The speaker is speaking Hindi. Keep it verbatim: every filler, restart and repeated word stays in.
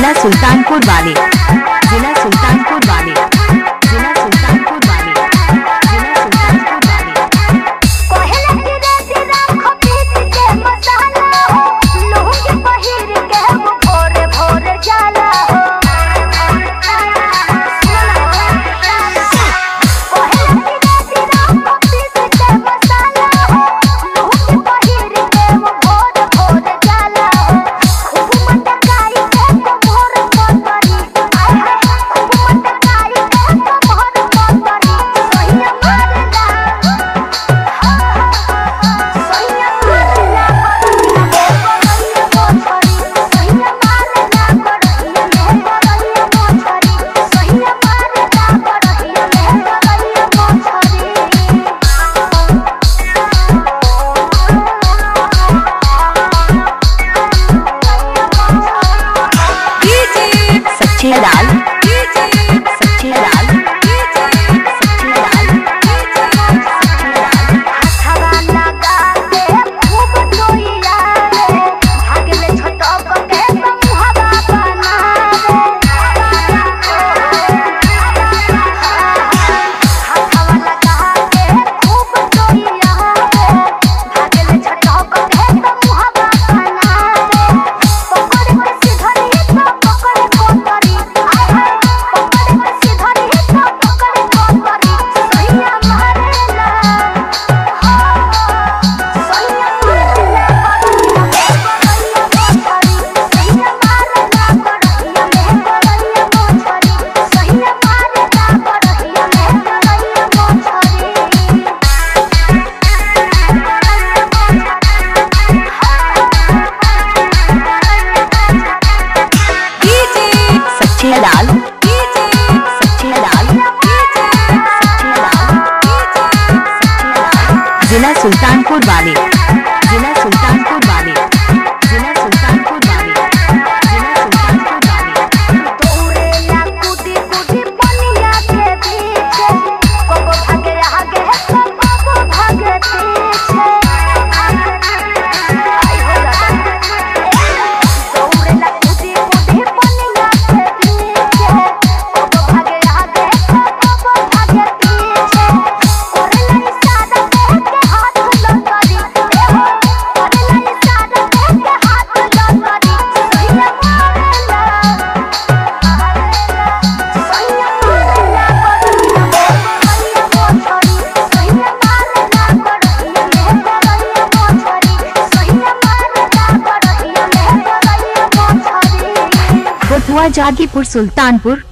जिला सुल्तानपुर वाले जिला सुल्तानपुर वाले जिला सुल्तानपुर वाले जिला सुल्तानपुर वाले कोहला के रासी राम खपीत के मसाला हो लोग के पहिर के वो भोर भोर जाला हो कोहला के रासी राम खपीत के मसाला हो लोग के पहिर के वो भोर भोर जाला हो खूब मटकारी के तो भोर भोर बड़ी खूब मटकारी के तो भोर भोर बड़ी सोहिया मारला सोहिया मारला सोहिया बड़ी सोहिया मारला बड़िया मेहर बड़िया मोछरी सोहिया मारला बड़िया मेहर बड़िया मोछरी सच्चे लाल सच्चे लाल सच्चे लाल सच्चे लाल हथवा लगा के खूब सोइला रे भाग में छोटो के मुहवा बना रे हथवा लगा के खूब सोइला रे भाग में छोटो के मुहवा बना रे पकड़ के सिधरी तो पकड़ कोतरी आय हाय पकड़ के सिधरी तो पकड़ कोतरी सोहिया मारला हो सोहिया मारला बड़िया मोछरी सोहिया मारला बड़िया मेहर बड़िया मोछरी सोहिया मारला बड़िया मेहर बड़िया मोछरी सच्चे लाल सच्चे लाल सच्चे लाल सच्चे लाल जिला सुल्तानपुर वाले जिला सुल्तानपुर वाले जिला सुल्तानपुर वाले जिला सुल्तानपुर वाले तोरे ला कुटी कुटी पनिया के बीच कब भाग रहा गे कब भाग पीछे आई हो राधा तोरे ला कुटी कुटी पनिया के बीच कब भाग रहा गे कब भाग पीछे करे ला इशारा के के हाथ लौटारी करे ला इशारा के के हाथ लौटारी सोहिया मारला सोहिया मारला बड़िया मेहर बड़िया मोछरी सोहिया मारला बड़िया मेहर बड़िया मोछरी सोहिया मारला बड़िया मेहर बड़िया मोछरी कोतवा जागीपुर सुल्तानपुर